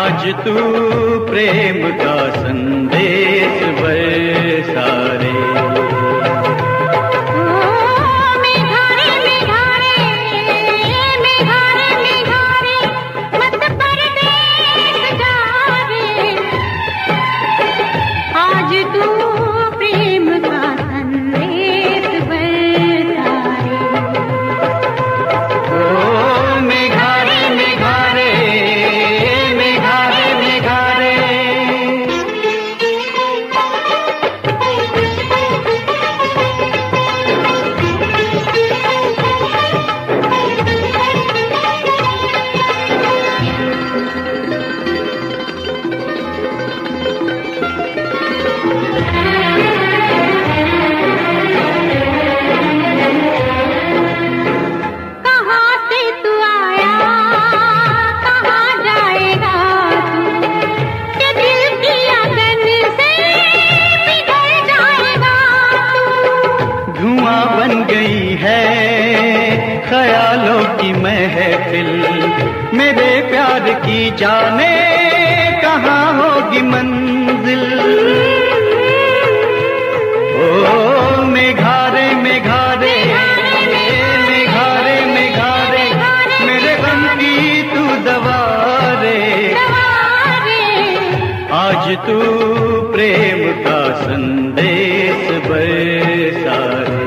आज तू प्रेम का संदेश बरसा रे। जाने कहाँ होगी मंजिल, ओ मेघारे मेघारे मेघारे मेघारे मेरे गम की तू दवा रे। आज तू प्रेम का संदेश बरसा रे।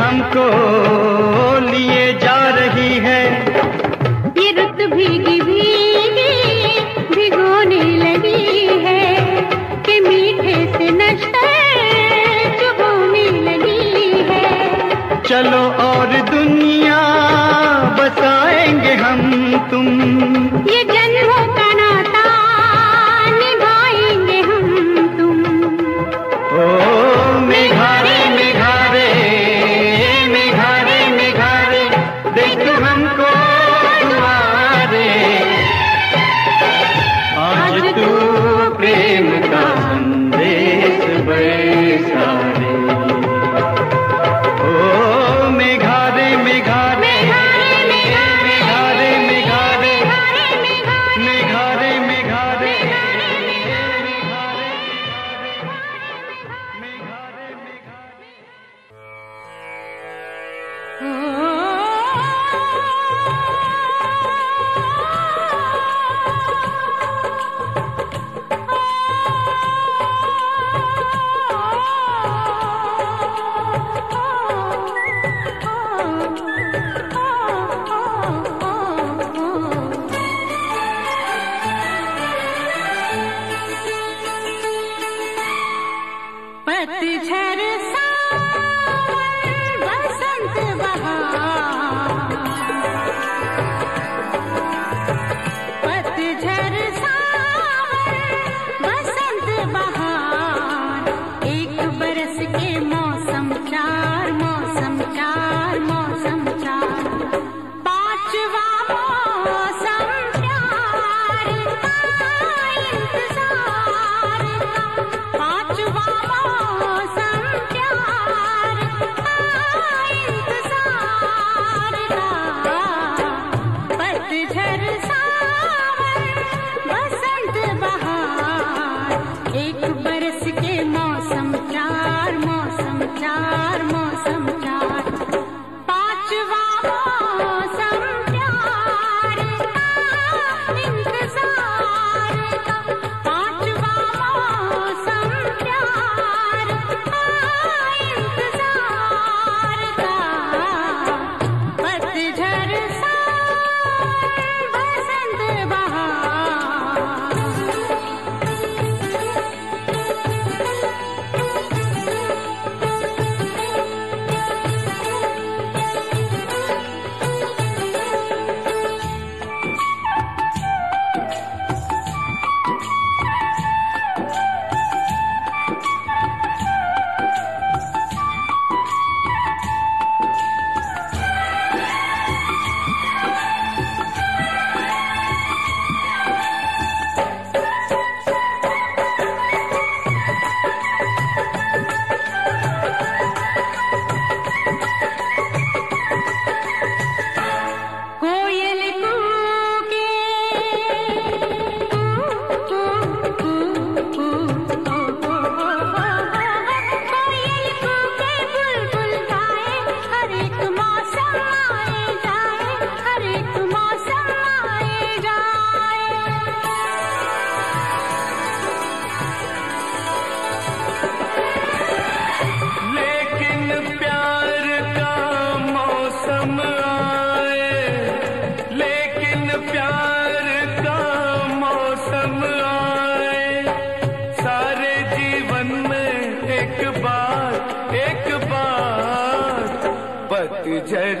हमको तुम्हारे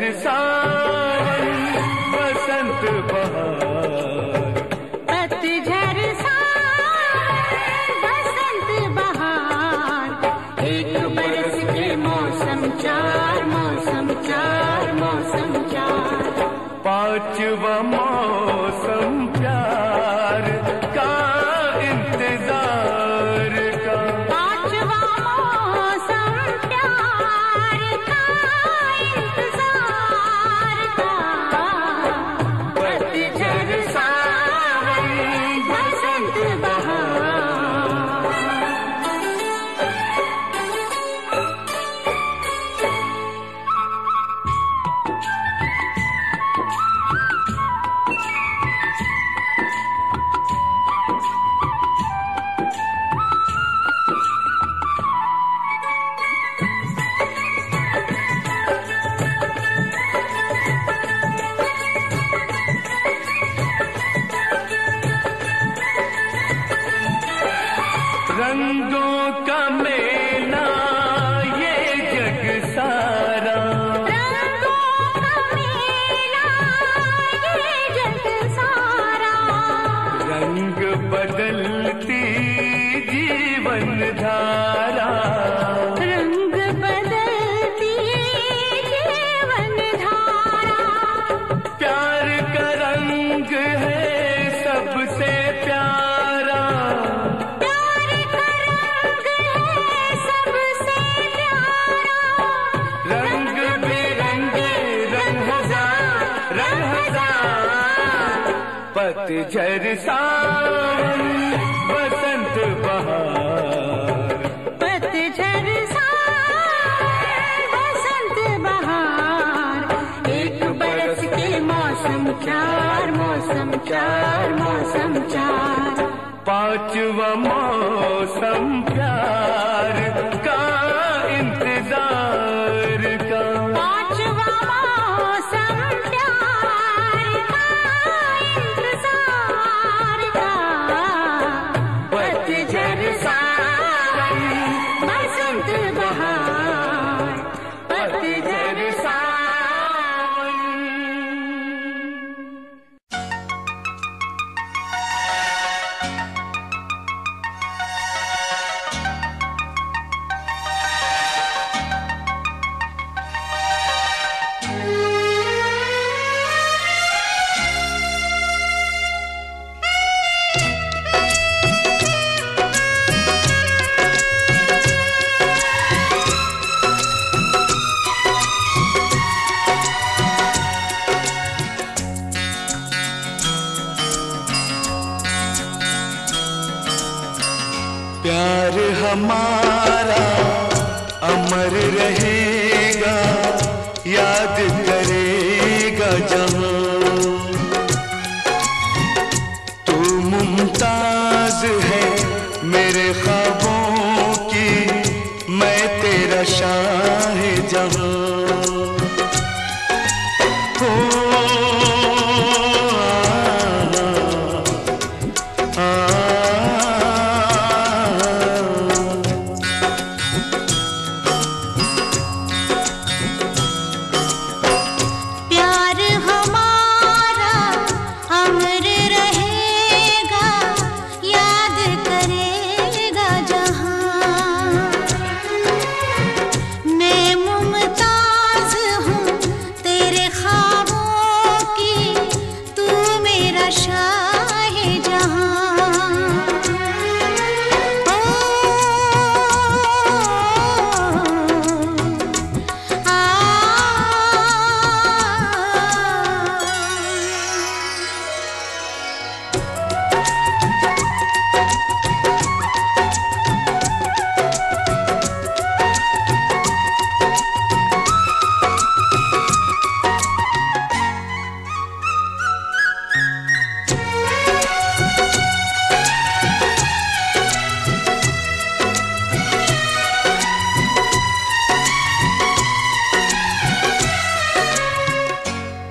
है सावन बसंत बहार, पतझड़ सावन बसंत बहार, एक बरस के मौसम चार, मौसम चार, मौसम चार, पांचवा मौसम प्यार का इंतजार का, पांचवा मौसम प्यार का इंतजार का, पतझड़ सावन बसंत बहार। रंगों का मेला ये जग सारा, रंगों का मेला ये जग सारा, रंग बदलती जीवन धारा, रंग बदलती जीवन धारा, प्यार का रंग है सबसे प्यारा, पतझड़ सावन बसंत बहार, पतझड़ सावन बसंत बहार, एक बरस के मौसम चार, मौसम चार, मौसम चार, पांचवा मौसम प्यार का इंतजार का, पांचवा मौसम प्यार का इंतजार का, पतझड़ सावन बसंत बहार, पतझड़ सावन। प्यार हमारा अमर रहेगा, याद करेगा जहां, तू मुमताज है मेरे ख्वाबों की, मैं तेरा शाह जहां।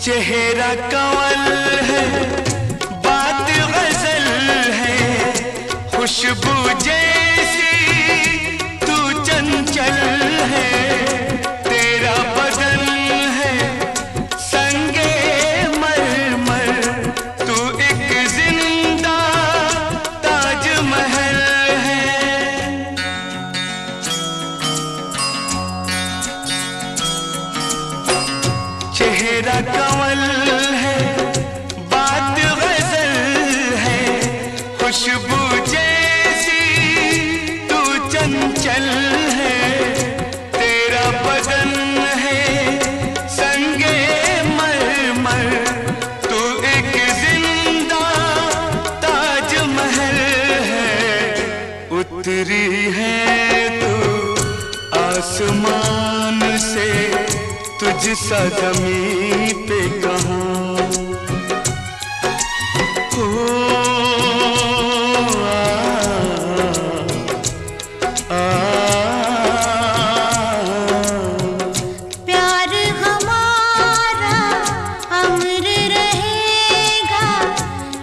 चेहरा कंवल है, बात गजल है, खुशबू जैसी तू चंचल है, तेरा बदन है आसमान से तुझ सा जमी पे कहाँ, ओ आ प्यार हमारा अमर रहेगा,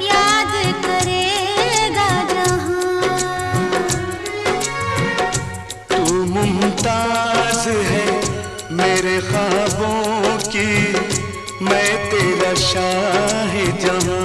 याद करेगा जहाँ। तू मुमताज है मेरे ख्वाबों की, मैं तेरा शाह जहां।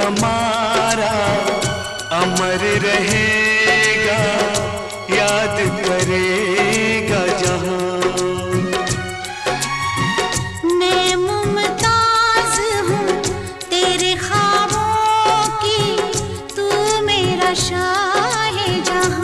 हमारा अमर रहेगा, याद करेगा जहां। मैं मुमताज हूँ तेरे ख्वाबों की, तू मेरा शाह जहां।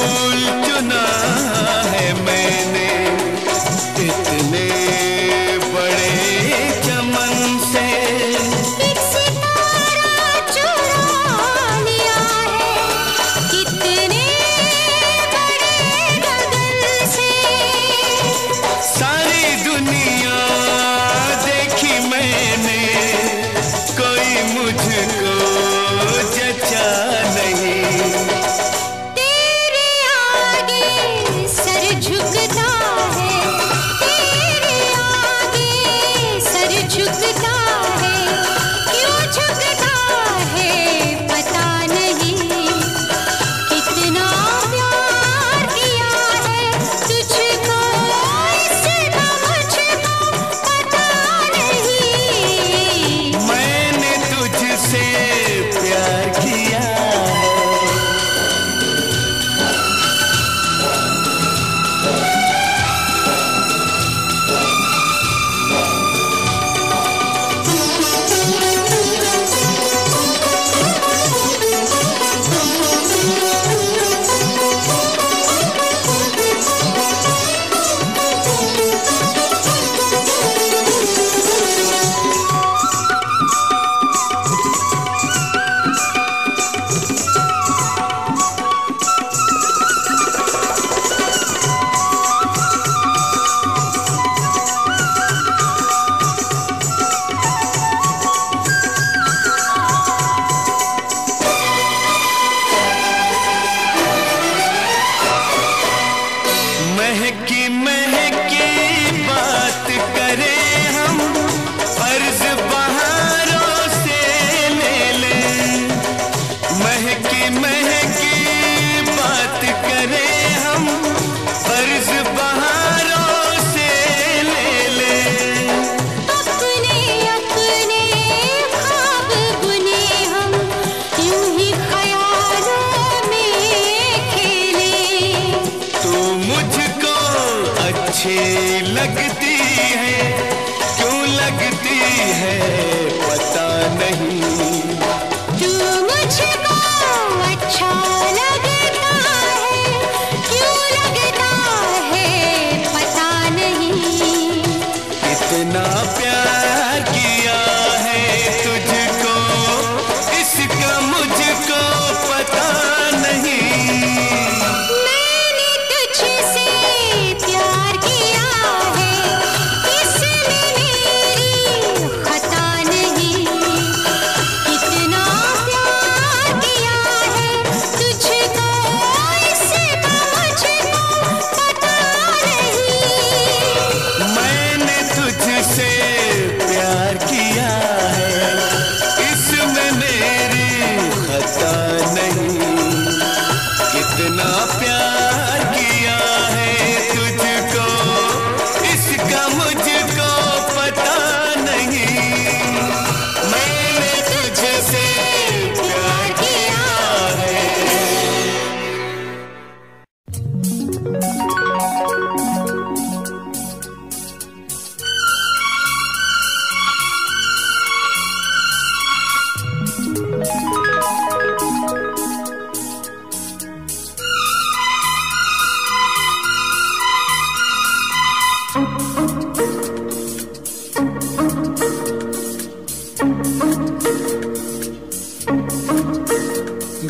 फूल चुना है मैंने इतने बड़े चमन से, एक सितारा चुरा लिया है कितने बड़े गगन से। सारी दुनिया देखी मैंने कोई मुझको जचा नहीं। लगती है क्यों लगती है पता नहीं, तू मुझको अच्छा लगता है क्यों लगता है पता नहीं। इतना प्यार किया है तुझको इसका मुझको पता नहीं।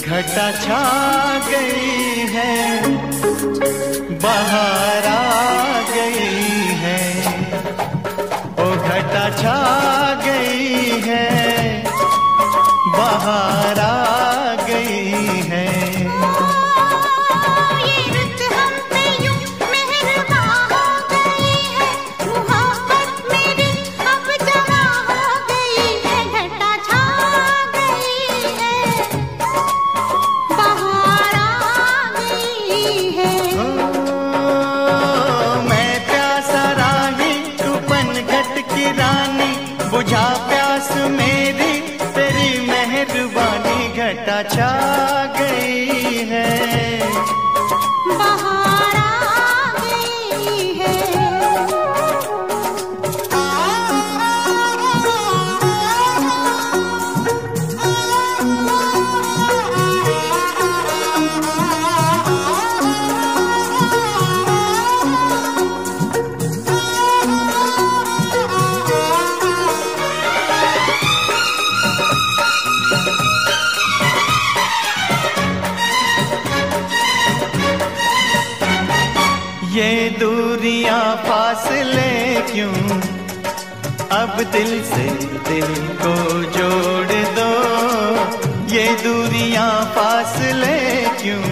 घटा छा गई है बाहर आ गई है, ओ घटा छा गई है बाहर आ गई है। ये दूरियां फासले क्यों, अब दिल से दिल को जोड़ दो। ये दूरियां फासले क्यों,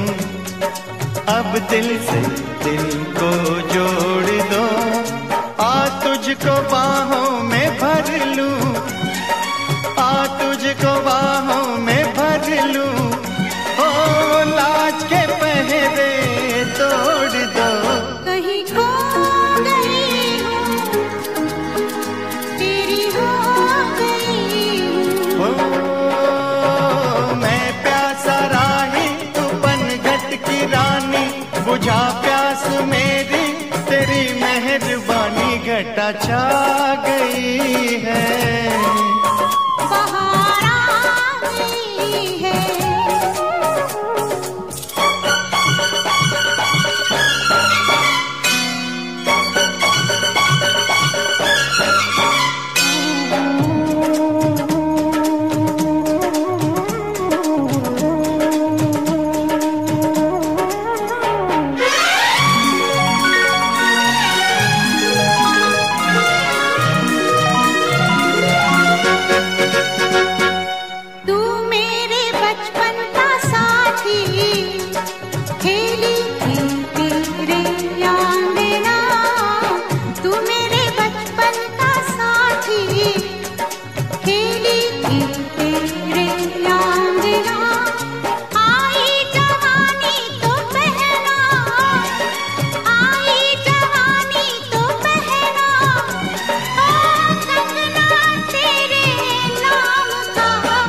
अब दिल से दिल को जोड़ दो। आ तुझको बाहों में भर लूं, आ तुझको बाहों में भर लूं। ओ लाज के पहरे तोड़ दो। कहीं खो गई हूं, तेरी हो गई हूं। ओ मैं प्यासा राही तू पनघट की रानी, बुझा प्यास मेरी तेरी मेहरबानी। घटा छा गई है,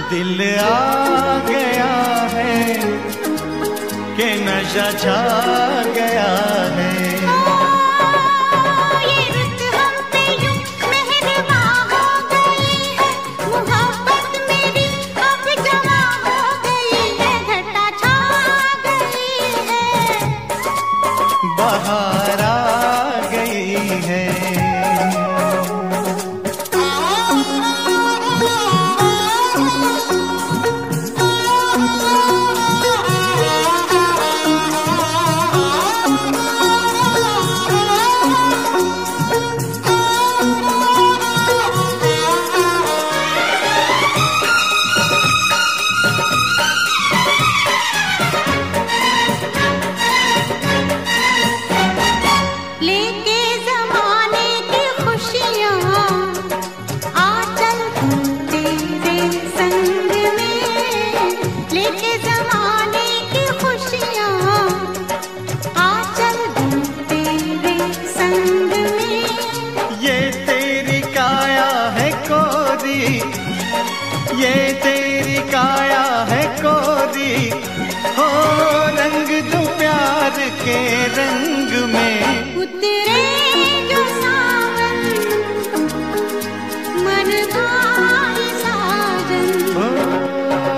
दिल आ गया है के नशा छा गया है। ये रुत हम पे यूं मेहरबा हो गई है, मोहब्बत मेरी अब जवा हो गई है। घटा छा गई है, बहार आ गई है। ये तेरी काया है कोरी, हो रंग दो प्यार के रंग में। उतरे जो सावन मन भाई साजन, ओ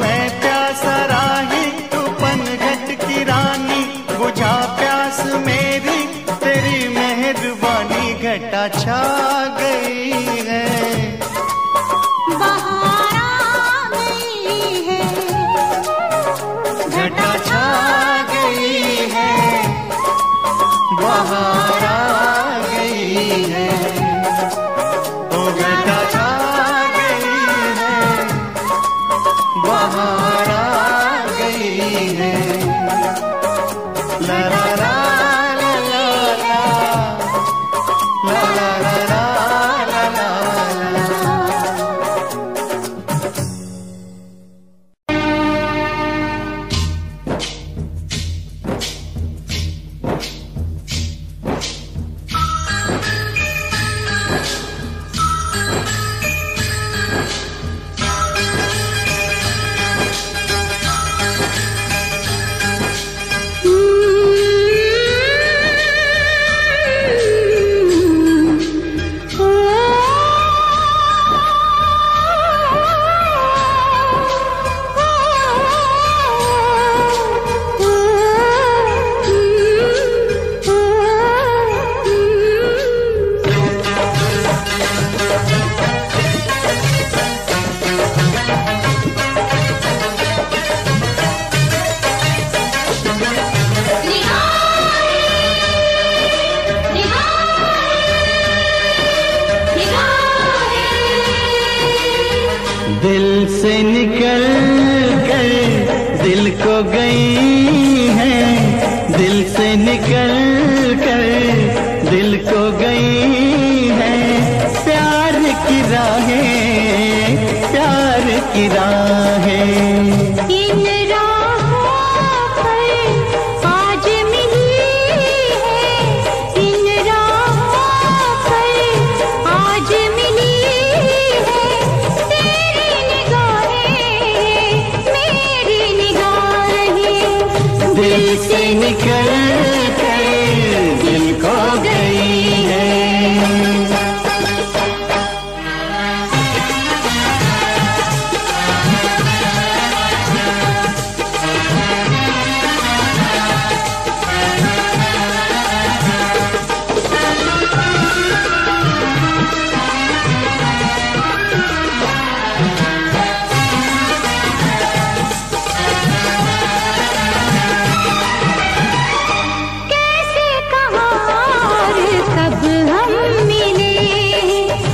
मैं प्यासा राही तू पनघट की रानी, बुझा प्यास मेरी तेरी मेहरबानी। घटा छा गई है, घटा छा गई है, बहार आ गई है। ओ घटा छा गई है, बहार आ गई है। ला ला ला ला ला ला ला ला ला। दिल से निकल कर दिल को गई है, दिल से निकल कर दिल को गई है। प्यार की राहें, प्यार की राहें से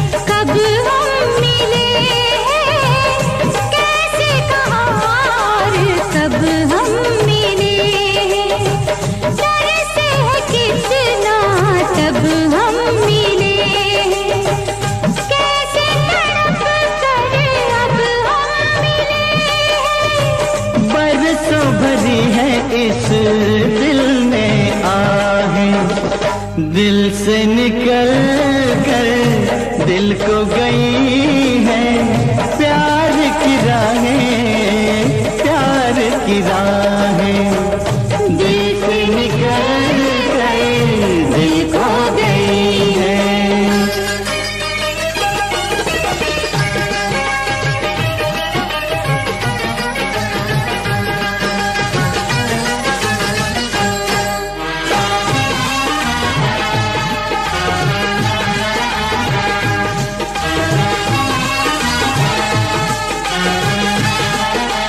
निकल कर दिल को गई इस दिल में आहें, दिल से निकल कर दिल को गई है। प्यार की राहें, प्यार की राहें दिल से निकल कर दिल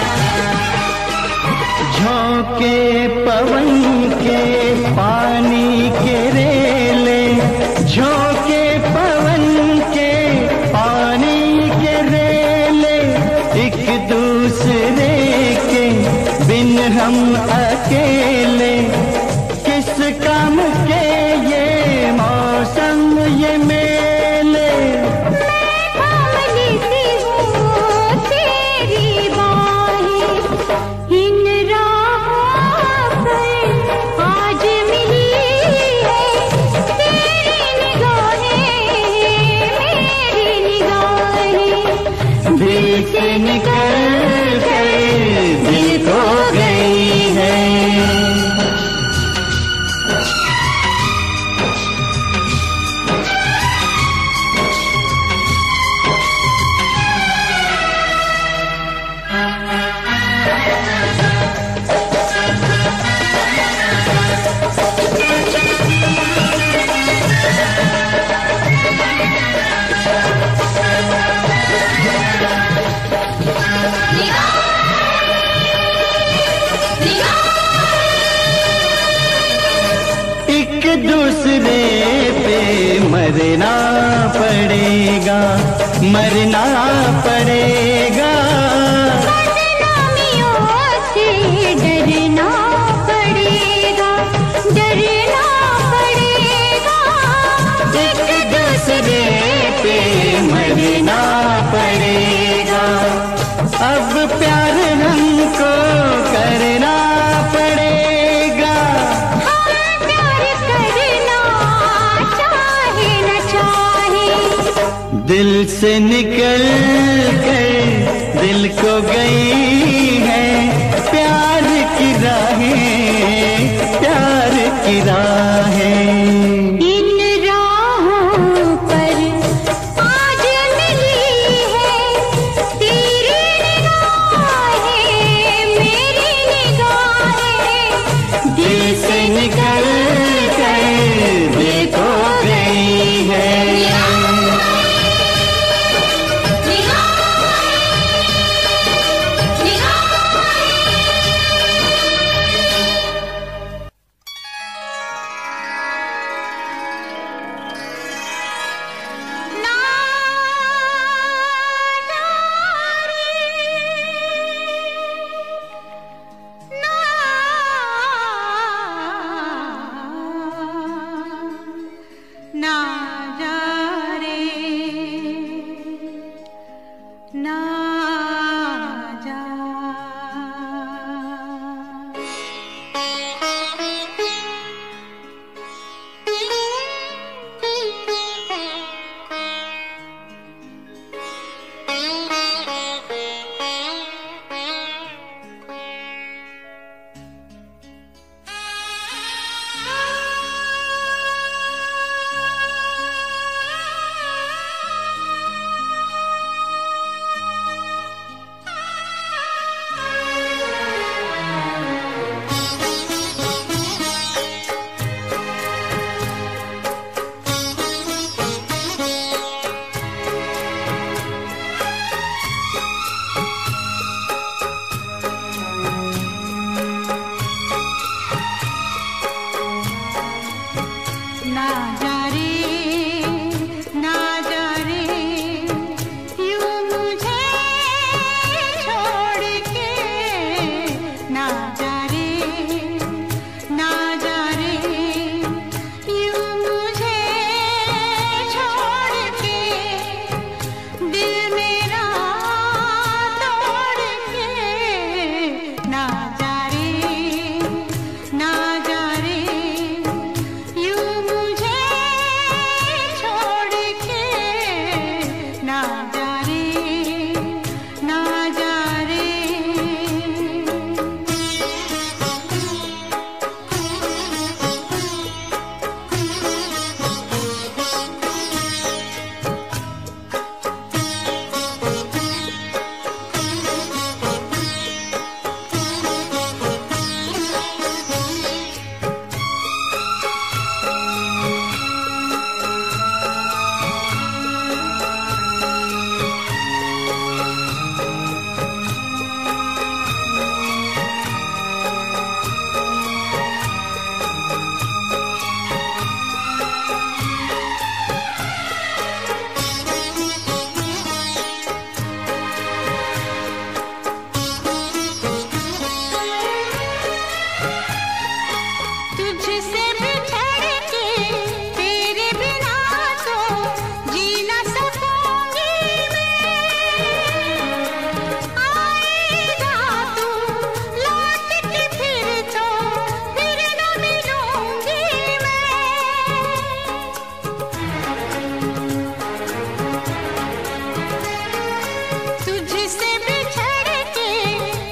को गई है। के पवन के पानी के रेले, झोंके पवन के पानी के रेले, एक दूसरे के बिन हम अकेले। किस काम के ये मौसम ये मेले, दिल से निकल कर दिल को गई है। एक दूसरे पे मरना पड़ेगा, मरना पड़ेगा, बदनामियों से डरना पड़ेगा, डरना पड़ेगा। एक दूसरे पे मरना पड़ेगा, अब प्यार हमको करना पड़ेगा। हाँ, प्यार करना चाहे न चाहे दिल से निकल कर दिल को गई है। प्यार की राहें, प्यार की राहें निकल कर दिल को गई है।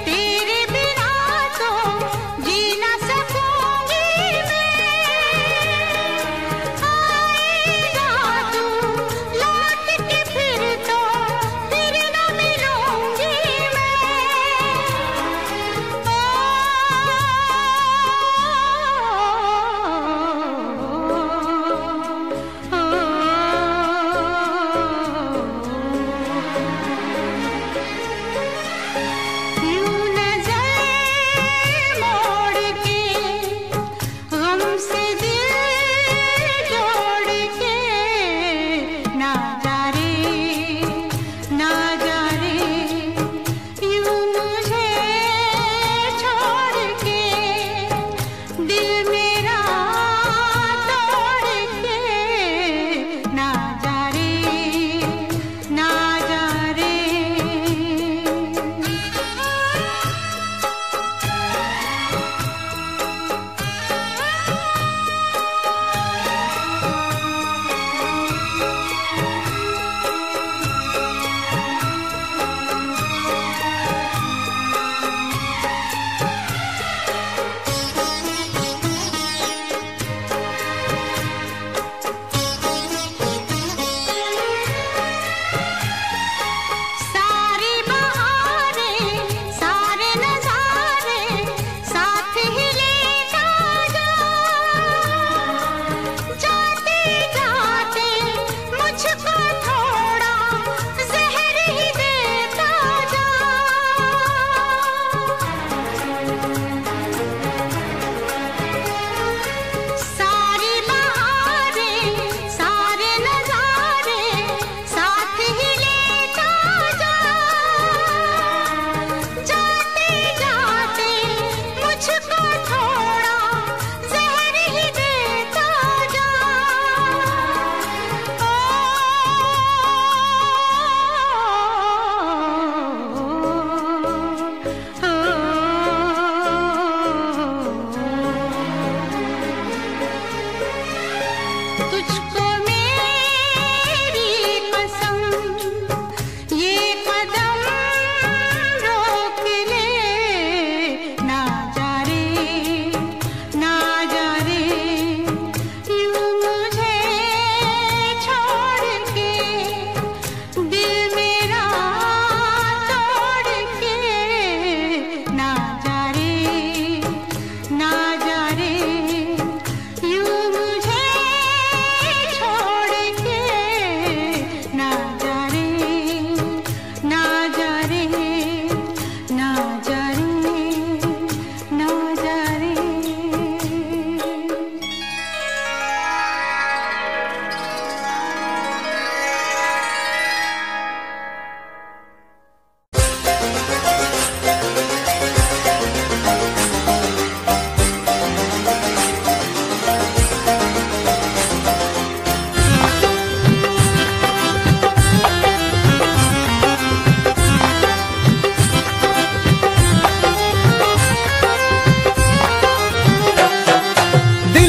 तेरे बिना तो जीना सकूंगी मैं।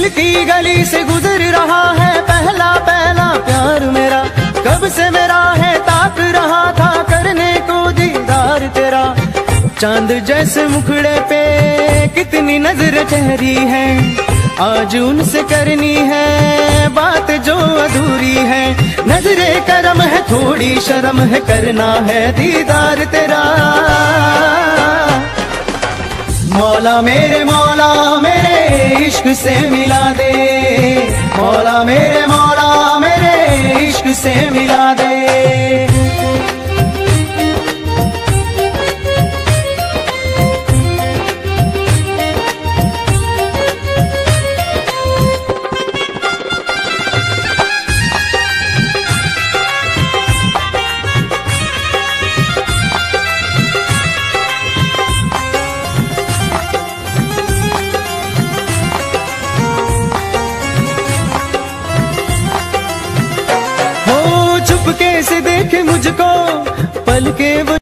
दिल की गली से गुजर रहा है पहला पहला प्यार मेरा। कब से मेरा है ताक रहा था करने को दीदार तेरा। चांद जैसे मुखड़े पे कितनी नजर ठहरी है, आज उनसे करनी है बात जो अधूरी है। नजरे करम है थोड़ी शर्म है, करना है दीदार तेरा। मौला मेरे इश्क से मिला दे, मौला मेरे इश्क से मिला दे। कैसे देखे मुझको पल के वो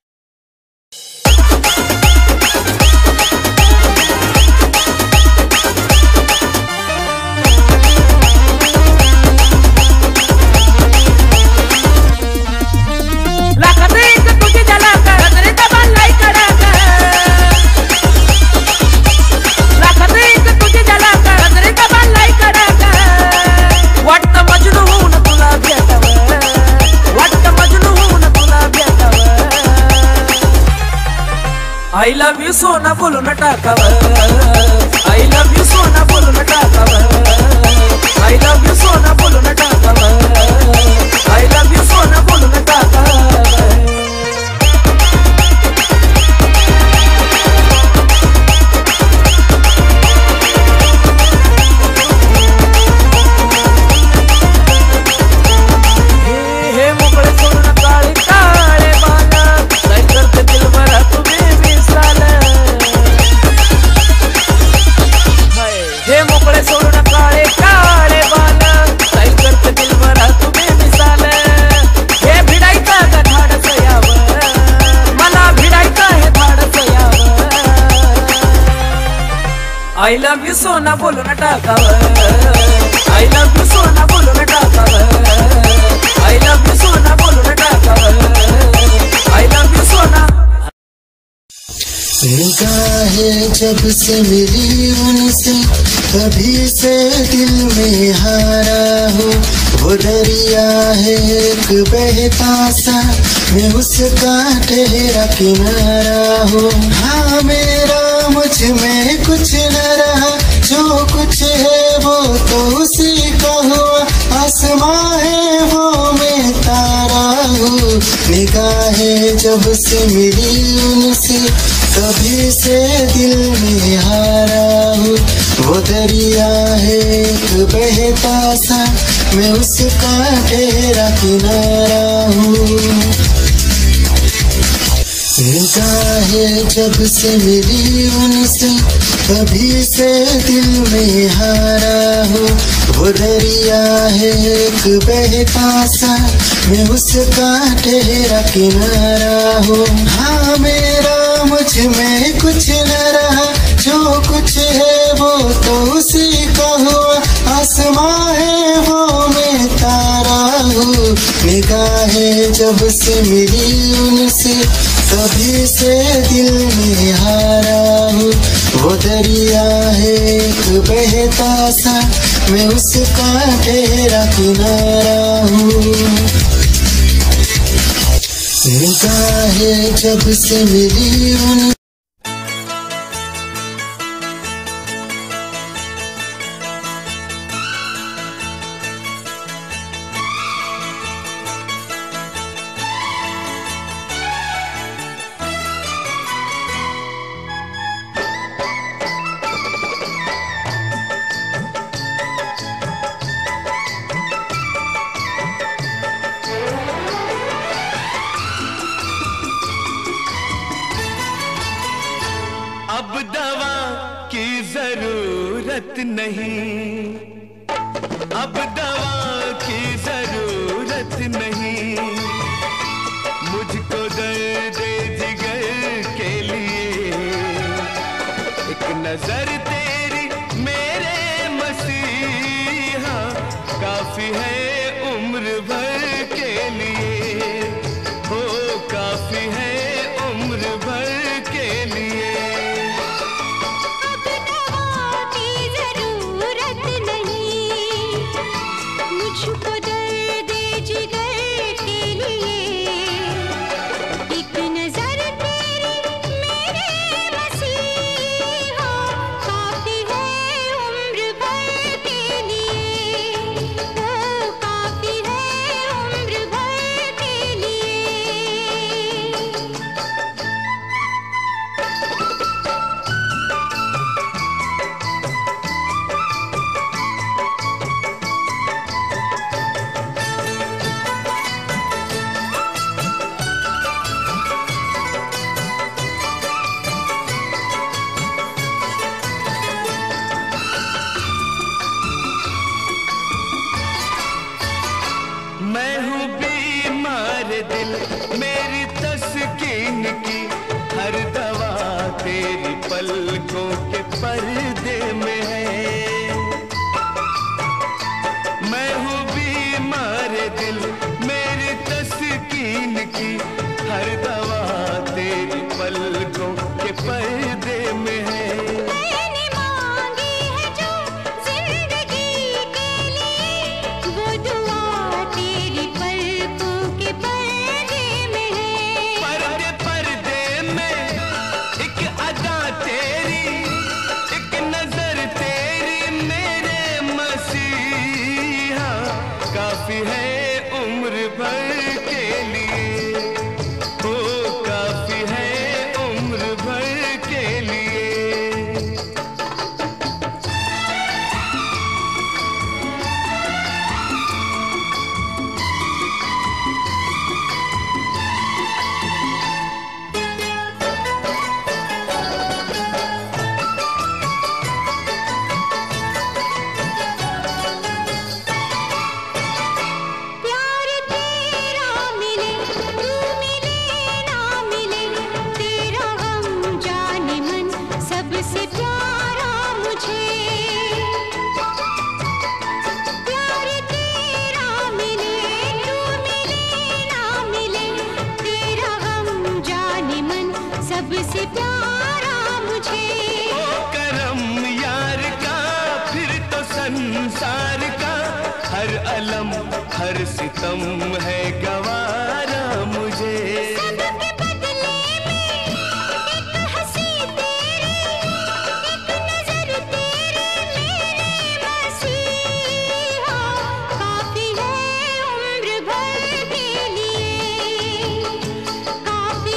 I love you सोना बोलो न टाकावा। I love you सोना बोलो न टाकावा। I love you सोना बोलो न टाकावा। I love you सोना बोलो न टाकावा। हे मोकळे सोना काळे काळे बाला काय करते दिल भरा तुम्ही I love you सोना बोलो न टाकावा। I love you सोना बोलो न टाकावा। I love you सोना बोलो न टाकावा। I love you सोना। उनका है जब से मिली उनसे कभी से दिल में हारा हूँ। वो दरिया है एक बहता सा, मैं उसका ठहरा किनारा हूँ। हाँ मेरा मुझ में कुछ न रहा, जो कुछ है वो तो उसी का हुआ। आसमां है वो मैं तारा हूँ। निगाहें जब से मिली उनसे कभी से दिल में हारा हूँ। वो दरिया है एक बहता सा, मैं उसका ठहरा किनारा हूँ। निगाहें जब से मिली उनसे कभी से दिल में हारा हूँ। वो दरिया है एक बहता सा, मैं उसका ठहरा किनारा हूँ। हाँ मेरा मुझ में कुछ न रहा, जो कुछ है वो तो उसी का हुआ। आसमां है वो मैं तारा हूँ। निगाहें जब से मिली उनसे कभी से दिल में हारा हूँ। वो दरिया है एक बहता सा, मैं उसका ठहरा किनारा हूँ। निगाहें जब से मिली उन नजर तेरी मेरे मसीह। काफी है उम्र भर के लिए, हो काफी है उम्र भर के लिए। अब दवाकी जरूरत नहीं, मुझको दर्द जिगर के लिए एक नजर तेरी मेरे मसीहा काफी है उम्र भर के लिए, वो काफी है उम्र भर के लिए। मैं हूँ बीमार दिल, मेरी तस्कीन की हर दवा तेरी पलकों के पर्दे में है। मैं हूँ बीमार दिल, मेरी तस्कीन की हर दवा तेरी पलकों के पर्दे में है। मैंने मांगी है जो जिंदगी के लिए, वो दुआ तेरी पलकों के पर्दे में है। पर्दे पर्दे में एक अदा तेरी, एक नजर तेरी मेरे मसीहा काफी है उम्र भर के लिए, हो काफी है उम्र भर के लिए। प्यार तेरा मिले, तू मिले ना मिले, तेरा गम जान मन सबसे प्यारा मुझे। प्यार तेरा मिले, तू मिले ना मिले, तेरा गम जान मन सबसे प्यारा मुझे। ओ करम यार का फिर तो संसार का, हर अलम हर सितम है गवारा मुझे। सबके बदले में एक हंसी तेरी, एक नजर तेरी मेरे मसीहा काफी है उम्र भर के लिए, काफी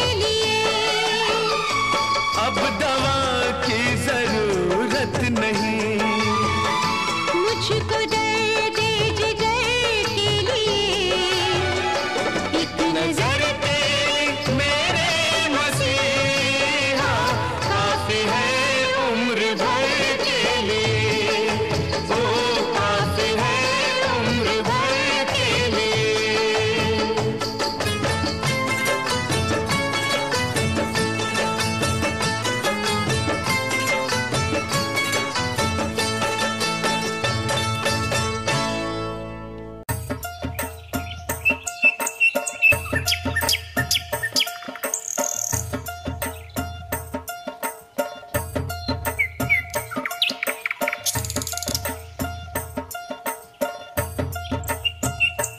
है उम्र भर के लिए। अब दवा की जरूरत नहीं, मुझको दर्द जिगर के लिए एक नजर तेरी मेरे मसीहा काफी है उम्र भर के लिए, वो काफी है उम्र भर के लिए।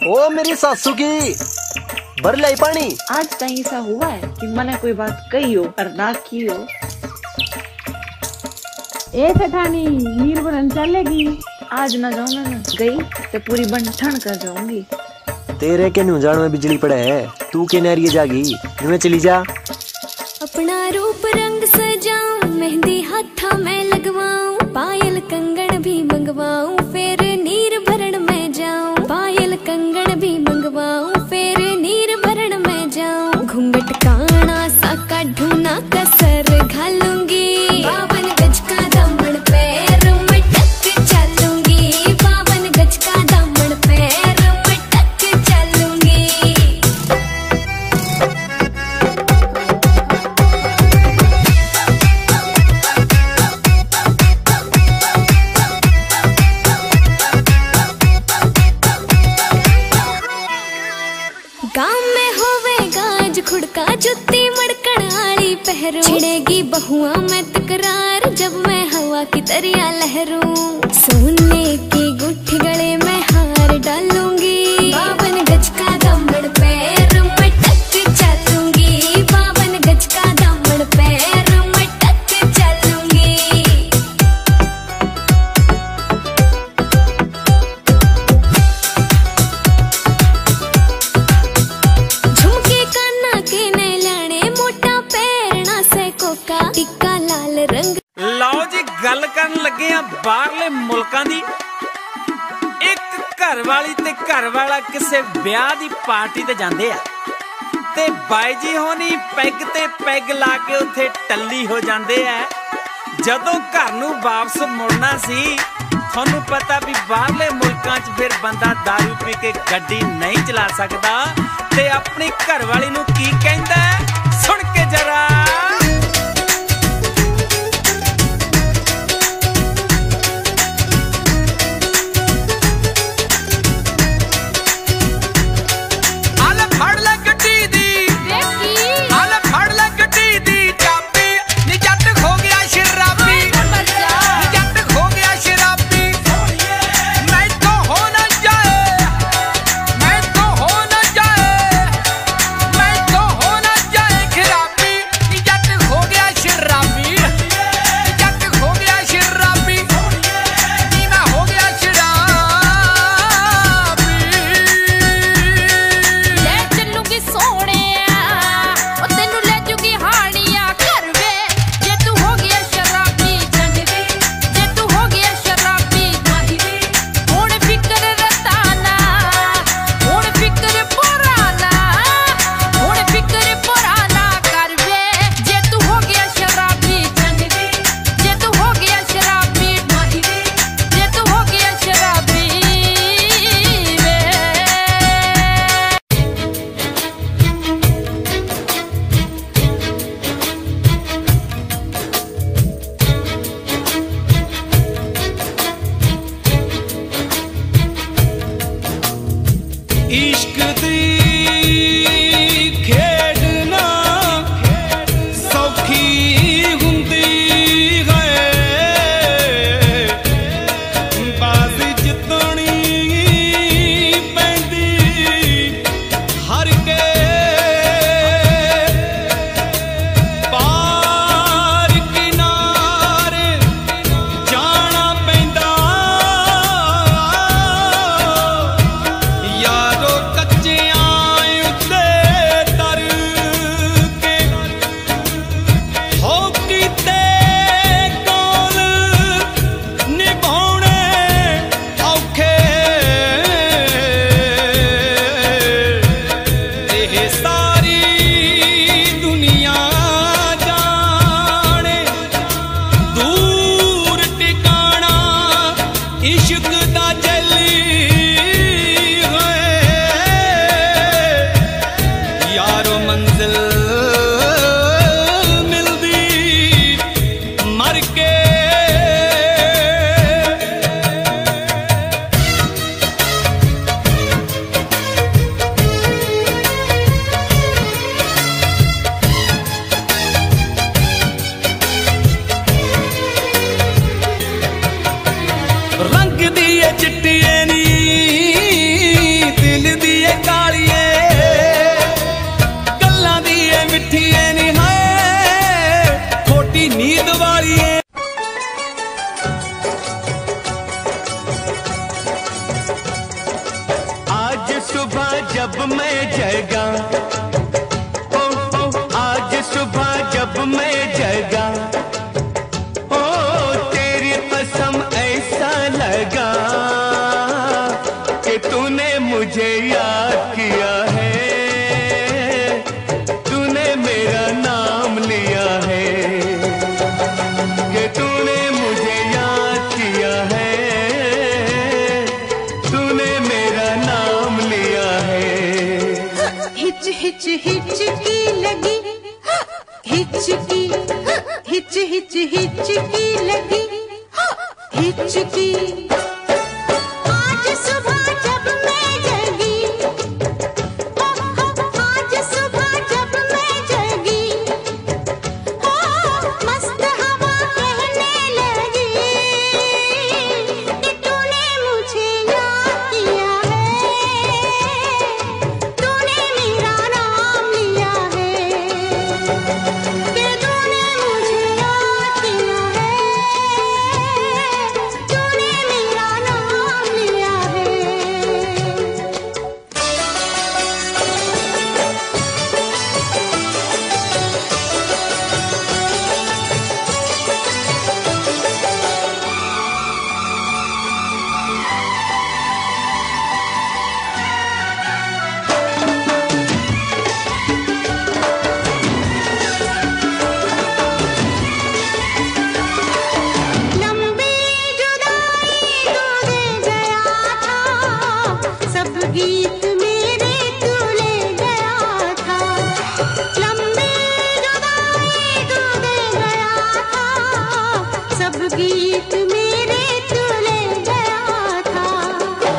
ओ मेरी सासू की भर लाई पानी। आज तो ऐसा हुआ है कि मैंने कोई बात कही हो और ना की हो। ए सेठानी, नीर बरन चलेगी आज ना जाऊं, ना गई तो पूरी बंठन कर जाऊंगी। तेरे के नुजान में बिजली पड़े है, तू के नारिये जागी नुए चली जा। अपना रूप रंग सजाऊं, मेहंदी हाथा में लगवाऊं, पायल कंगन भी मंगवाऊं, फिर नीर भरण में जाऊं। पायल कंगन भी मंगवाऊं, फिर नीर भरण में जाऊं। घूंघट काना सा काढूं ना कसर घालूंगी, बावन गज का दामन पैर मटक चलूंगी। बावन गज का दामन पैर मटक चलूंगी। हुआ मैं तकरार जब मैं हवा की तरिया लहरूं। सोने की गुठी गले में हार डालूंगी, बावन गज का दामन पैर में टक चलूंगी, बावन गज का दामन पैर में टक चलूंगी। झुमके कान्हा के नैलाने मोटा पैरना से कोका टिक्का लाल रंग। लाओ जी गल कर लगे बाहरले मुल्कां दी। एक घर वाली ते घर वाला किसी ब्याह दी पार्टी ते जांदे आ ते बाई जी होनी पैग ते पैग ला के उत्थे टल्ली हो जांदे आ। जदों घर नूं वापस मुड़ना सी तुहानूं पता भी बाहरले मुल्कां च फिर बंदा दारू पी के गड्डी नहीं चला सकदा ते अपनी घरवाली नूं की कहंदा सुन के जरा। इश्क दी खेडना सौखी हुंदी है, बाजी जितनी पैंदी हर के पार किनारे जाना पैंदा। आज सुबह जब मैं जगा, ओ तेरी कसम ऐसा लगा कि तूने मुझे याद किया है, तूने मेरा नाम लिया है, कि तूने मुझे याद किया है, तूने मेरा नाम लिया है। हिच हिच हिचकी लगी, हिचकी हिच हिच हिचकी लगी, हिचकी। आज सुबह जब मैं जगी, आज सुबह जब मैं जगी, ओ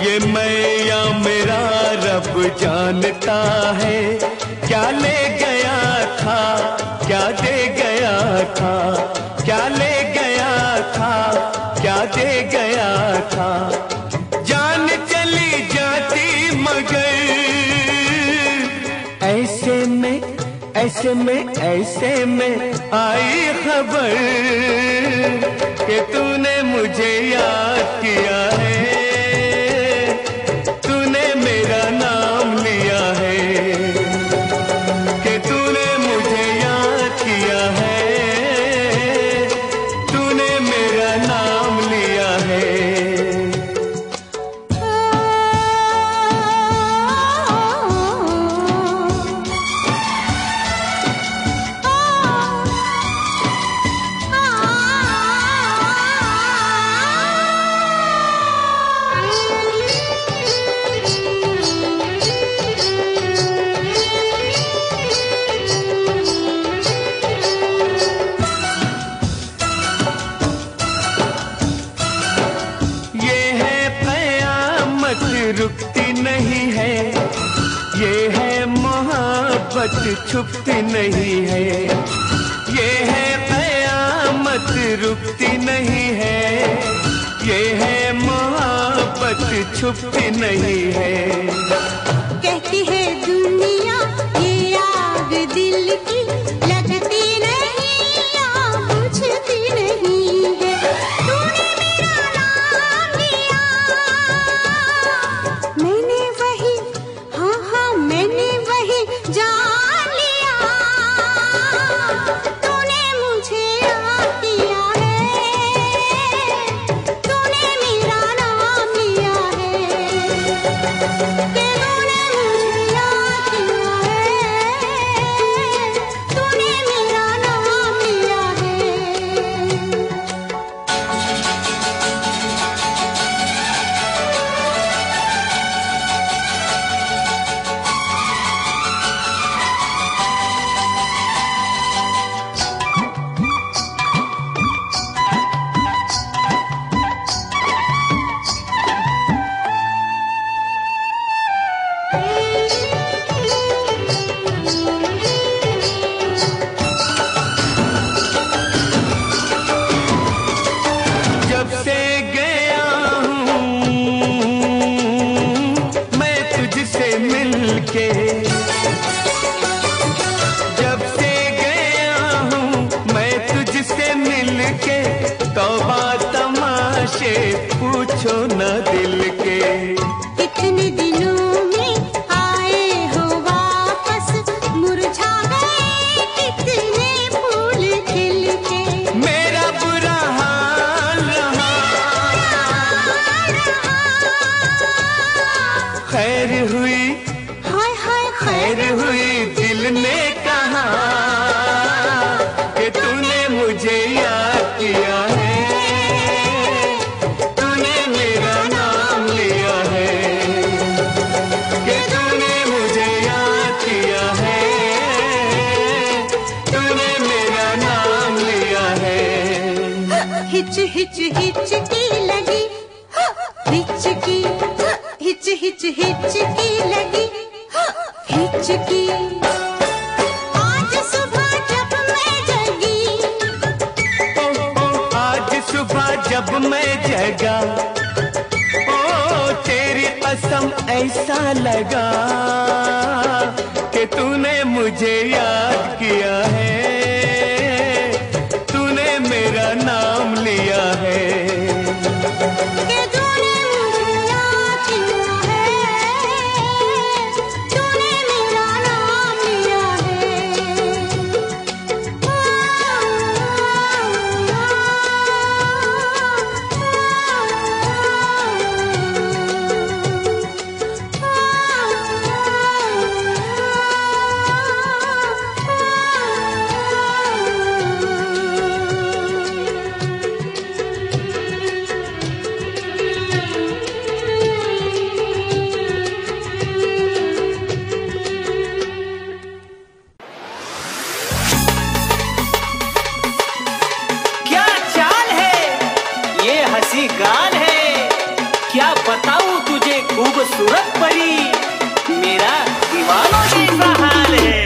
ये मैं या मेरा रब जानता है, क्या ले गया था क्या दे गया था, क्या ले गया था क्या दे गया था। जान चली जाती मगर ऐसे में आई खबर कि तूने मुझे याद किया है, रुकती नहीं है, ये है मोहब्बत छुपती नहीं है, ये है क़यामत रुकती नहीं है, ये है मोहब्बत छुपती नहीं है। कहती है दुनिया ये आग दिल की लगती नहीं या बुझती नहीं है, जब से गया हूँ मैं तुझसे मिलके, तौबा तमाशे पूछो न दिल के, कितने दिनों में आए हो वापस मुरझा गए कितने फूल खिल के। मेरा बुरा हाल रहा खैर हुई, खैर हुई दिल ने कहा कि तूने मुझे याद किया है, तूने मेरा नाम लिया है, कि तूने मुझे याद किया है, तूने मेरा नाम लिया है। हिच हिच हिचकी लगी, हिचकी हिच हिच हिचकी लगी, हिचकी आज सुबह जब मैं जगी, आज सुबह जब मैं जगा, ओ तेरी कसम ऐसा लगा कि तूने मुझे याद किया है, तूने मेरा नाम लिया है। गाल है, क्या बताऊं तुझे खूबसूरत परी, मेरा दीवानों जैसा हाल है।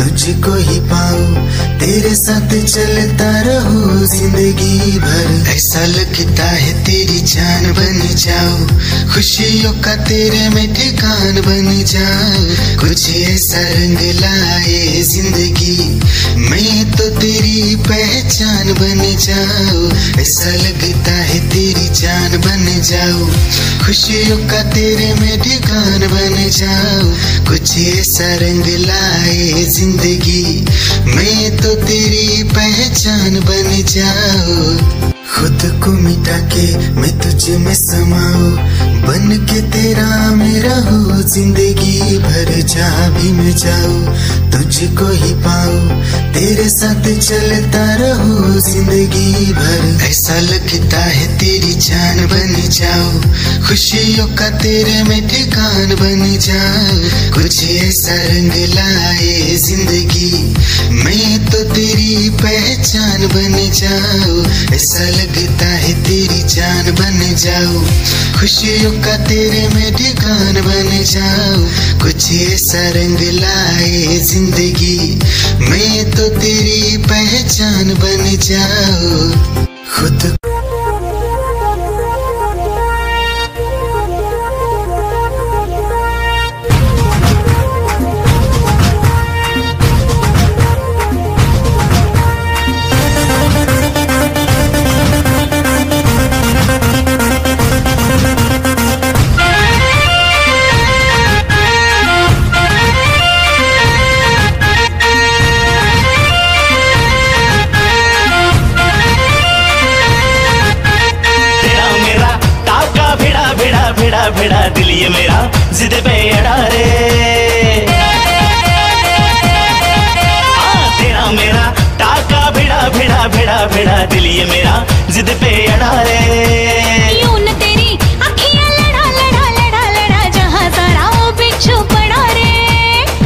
तुझको ही पाऊं, तेरे साथ चलता रहूं जिंदगी भर। ऐसा लगता है तेरी जान बन जाऊं, खुशियों का तेरे में ठिकान बन जाऊं। कुछ ऐसा रंग लाए जिंदगी, मैं तो तेरी पहचान बन जाऊं। ऐसा लगता है तेरी जान बन जाऊं, खुशियों का तेरे में ठिकान बन जाऊं। कुछ ऐसा रंग लाए जिंदगी, मैं तो तेरी पहचान बन जाऊं। खुद को मिटा के मैं तुझ में समाऊं, बन के तेरा मेरा हो जिंदगी भर। जहाँ भी मैं जाऊं तुझको ही पाऊं, तेरे साथ चलता रहूं जिंदगी भर। ऐसा लगता है तेरी जान बन जाऊं, खुशियों का तेरे में ठिकान बन जाऊं। कुछ ऐसा रंग लाए जिंदगी, मैं तो तेरी पहचान बन जाऊं। ऐसा लगता है तेरी जान बन जाऊं, खुशियों का तेरे में ठिकान बन जाऊं। कुछ ऐसा रंग लाए जिंदगी, मैं तो तेरी पहचान बन जाऊं। खुद भिड़ा दिल ये मेरा जिद पे अड़ा रे, तेरा मेरा टाका भिड़ा भिड़ा भिड़ा भिड़ा दिल ये मेरा जिद पे अड़ा रे। क्यों न तेरी अखियां लड़ा लड़ा लड़ा लड़ा जहाँ सारा वो बिच्छू पड़ा रे।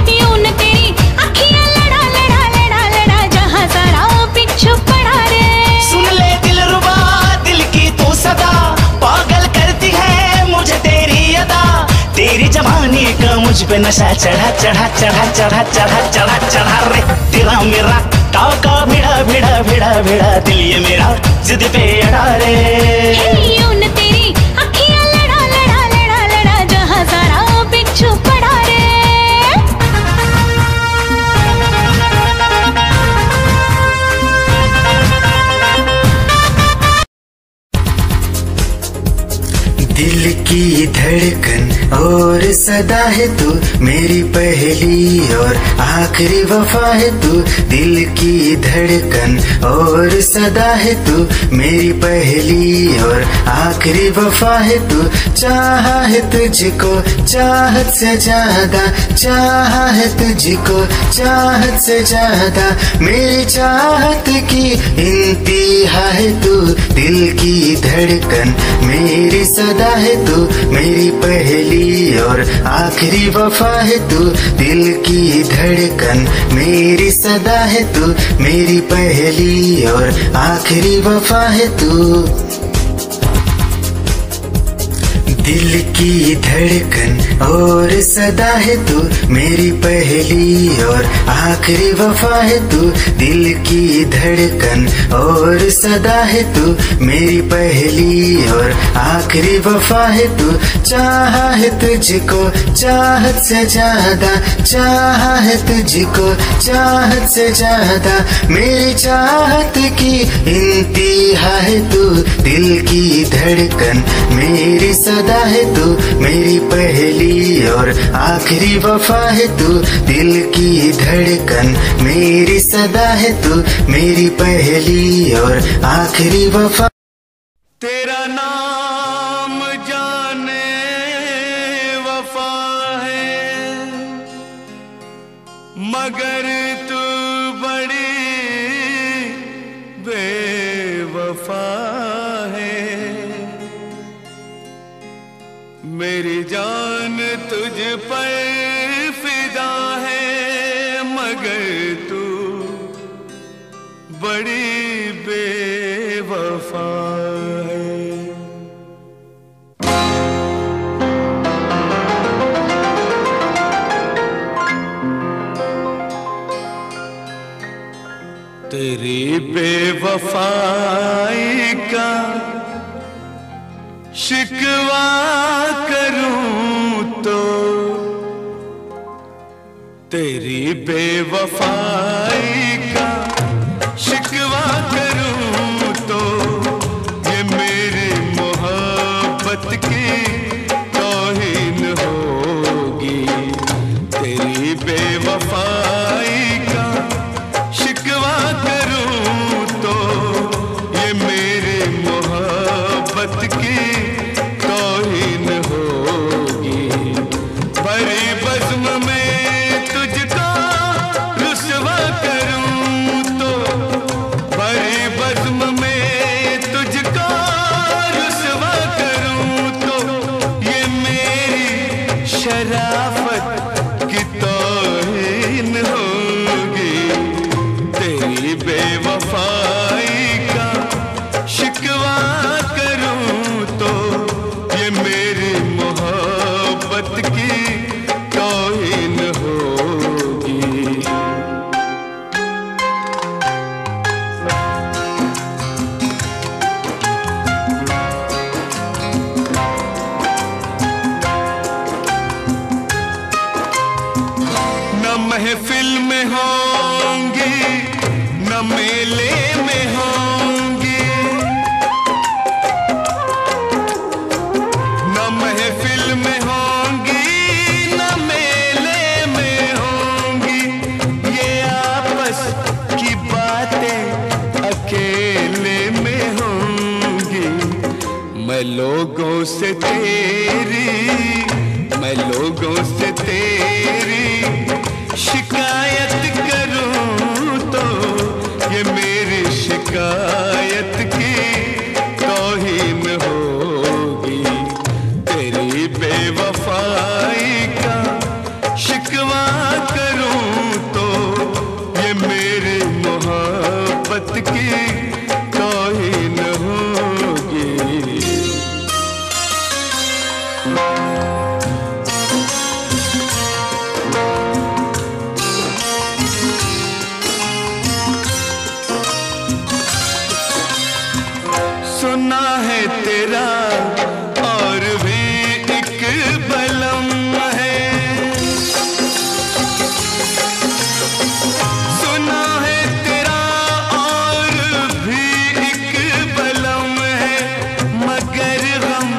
क्यों न तेरी अखियां लड़ा लड़ा लड़ा लड़ा जहाँ सारा वो बिच्छू पड़ा रे। सुन ले दिल रुबा दिल की तू सदा, पागल करती है मुझे तेरी अदा। तेरी जवानी का मुझ पे नशा चढ़ा चढ़ा चढ़ा चढ़ा चढ़ा चढ़ा चढ़ा रे। तेरा मेरा टाका भिड़ा भिड़ा भिड़ा भिड़ा दिल ये मेरा जिद पे अड़ा रे। क्यों न तेरी अखियां लड़ा लड़ा लड़ा लड़ा जहाँ सारा वो बिच्छू पड़ा रे। दिल की धड़कन और सदा है तू, मेरी पहली और आखिरी वफा है तू। दिल की धड़कन और सदा है तू, मेरी पहली और आखिरी वफा है तू। चाहा है तुझको चाहत से ज्यादा, चाहा है तुझको चाहत से ज्यादा। मेरी चाहत की इंतहा है तू। दिल की धड़कन मेरी सदा है तू, मेरी पहली और आखिरी वफा है तू। दिल की धड़कन मेरी सदा है तू, मेरी पहली और आखिरी वफा है तू। दिल की धड़कन और सदा है तू, मेरी पहली और आखिरी वफा है तू। दिल की धड़कन और सदा है तू, मेरी पहली और आखिरी वफा है तू। चाहा है तुझको चाहत से ज्यादा, चाहा है तुझको चाहत से ज्यादा। मेरी चाहत की इंतहा है तू। दिल की धड़कन मेरी सदा है तू, मेरी पहली और आखिरी वफा है तू। दिल की धड़कन मेरी सदा है तू, मेरी पहली और आखिरी वफा। तेरा नाम जाने वफा है, मगर तू बड़ी बेवफा है। मेरी जान तुझ पर फिदा है, मगर तू बड़ी बेवफा है। बेवफाई का शिकवा करूं तो तेरी बेवफाई का शिकवा करूं तो ये मेरी मोहब्बत की तौहीन होगी। तेरी बेवफाई का शिकवा करूं तो ये मेरी मोहब्बत की तौहीन होगी। बड़े बज़्म में तुझको रुसवा करूं तो, बड़े बज़्म में तुझको रुसवा करूं तो ये मेरी शराफत की तौहीन होगी। तेरी बेवफाई का शिकवा करूं तो ये मेरी मोहब्बत की तौहीन होगी। न महफिल में होंगी न मेले में होंगी, न महफिल में होंगी न मेले में होंगी, ये आपस की बातें अकेले में होंगी। मैं लोगों से तेरी, मैं लोगों से तेरी शिकायत करूं तो ये मेरी शिकायत की तौहीन होगी। तेरी बेवफाई का शिकवा करूं तो ये मेरी मोहब्बत की तौहीन होगी। सुना है तेरा और भी एक बलम है, सुना है तेरा और भी एक बलम है, मगर गम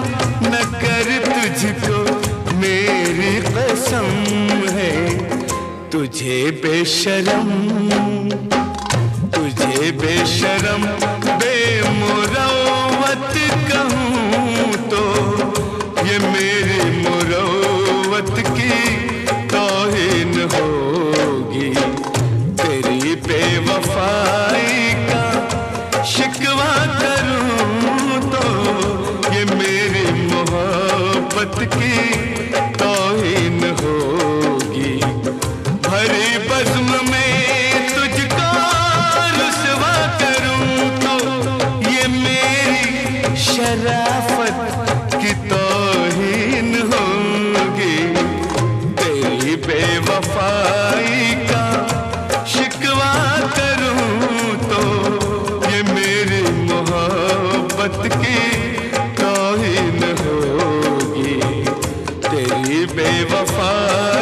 न कर तुझको मेरी कसम है। तुझे बेशरम, तुझे बेशरम बेमुरौवत कहूं तो ये मेरी मुरौवत की तौहीन होगी। तेरी बेवफाई का शिकवा करूं तो ये मेरी मोहब्बत की तौहीन होगी। भरी बज़्म में तुझको रुसवा करूं तो ये मेरी शराफत की तौहीन होगी। तेरी बेवफाई का शिकवा करूं तो ये मेरी मोहब्बत की तौहीन होगी। तेरी बेवफाई